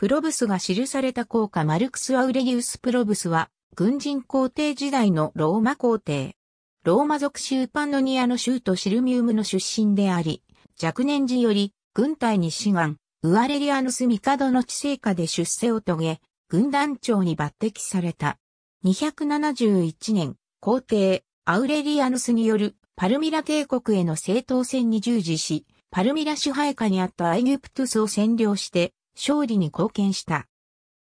プロブスが記された硬貨マルクス・アウレリウス・プロブスは、軍人皇帝時代のローマ皇帝。ローマ属州パンノニアの州都シルミウムの出身であり、若年時より、軍隊に志願、ウアレリアヌス帝の治世下で出世を遂げ、軍団長に抜擢された。271年、皇帝、アウレリアヌスによるパルミラ帝国への正当戦に従事し、パルミラ支配下にあったエギプトゥスを占領して、勝利に貢献した。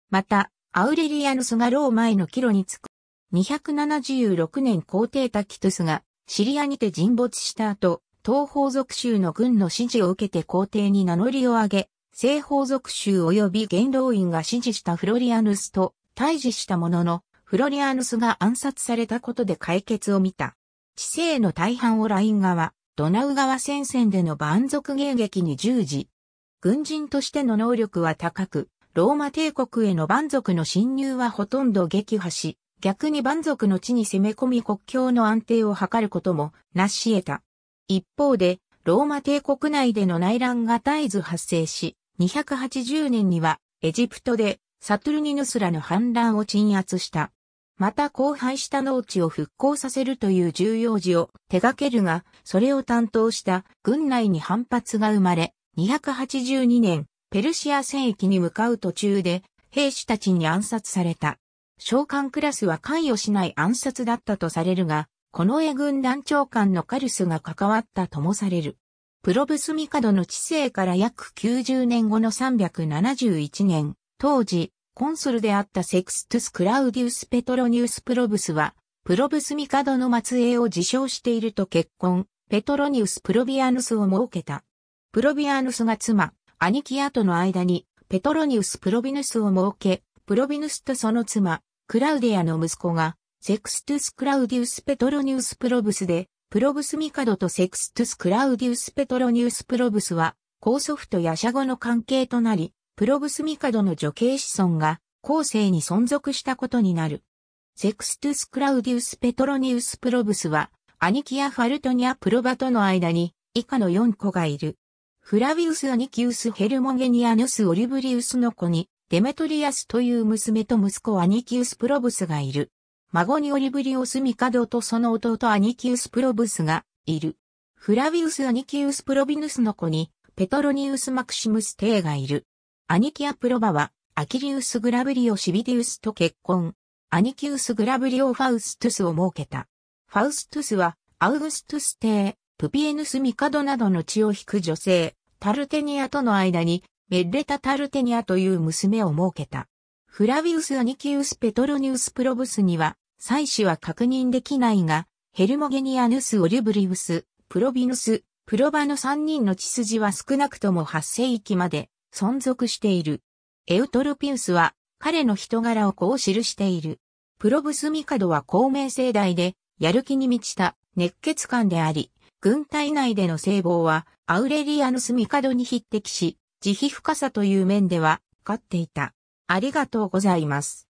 また、アウレリアヌスがローマへの帰路につく。276年皇帝タキトゥスがシリアにて沈没した後、東方属州の軍の指示を受けて皇帝に名乗りを上げ、西方属州及び元老院が支持したフロリアヌスと対峙したものの、フロリアヌスが暗殺されたことで解決を見た。治世の大半をライン川、ドナウ川戦線での蛮族迎撃に従事。軍人としての能力は高く、ローマ帝国への蛮族の侵入はほとんど撃破し、逆に蛮族の地に攻め込み国境の安定を図ることも成し得た。一方で、ローマ帝国内での内乱が絶えず発生し、280年にはエジプトでサトゥルニヌスらの反乱を鎮圧した。また荒廃した農地を復興させるという重要事を手掛けるが、それを担当した軍内に反発が生まれ、282年、ペルシア戦域に向かう途中で兵士たちに暗殺された。将官クラスは関与しない暗殺だったとされるが、この絵軍団長官のカルスが関わったともされる。プロブス帝の治世から約90年後の371年、当時、コンスルであったセクストゥス・クラウディウス・ペトロニウス・プロブスは、プロブス帝の末裔を自称していると結婚、ペトロニウス・プロビアヌスを設けた。プロビアヌスが妻、アニキアとの間に、ペトロニウス・プロビヌスを設け、プロビヌスとその妻、クラウディアの息子が、セクストゥス・クラウディウス・ペトロニウス・プロブスで、プロブス帝とセクストゥス・クラウディウス・ペトロニウス・プロブスは、高祖父とやしゃごの関係となり、プロブス帝の女系子孫が、後世に存続したことになる。セクストゥス・クラウディウス・ペトロニウス・プロブスは、アニキア・ファルトニア・プロバとの間に、以下の4子がいる。フラヴィウス・アニキウス・ヘルモゲニアヌス・オリブリウスの子に、デメトリアスという娘と息子アニキウス・プロブスがいる。孫にオリブリオス帝とその弟アニキウス・プロブスがいる。フラヴィウス・アニキウス・プロビヌスの子にペトロニウス・マクシムス・テーがいる。アニキア・プロバはアキリウス・グラブリオ・シビディウスと結婚。アニキウス・グラブリオ・ファウストゥスを設けた。ファウストゥスはアウグストゥス・テー、プピエヌス・帝などの血を引く女性、タルテニアとの間にメッレタ・タルテニアという娘を設けた。フラヴィウス・アニキウス・ペトロニウス・プロブスには、妻子は確認できないが、ヘルモゲニアヌス・オリュブリウス、プロビヌス、プロバの3人の血筋は少なくとも8世紀まで存続している。エウトロピウスは彼の人柄をこう記している。プロブス帝は高名盛大で、やる気に満ちた熱血漢であり、軍隊内での聖望はアウレリアヌス帝に匹敵し、慈悲深さという面では、勝っていた。ありがとうございます。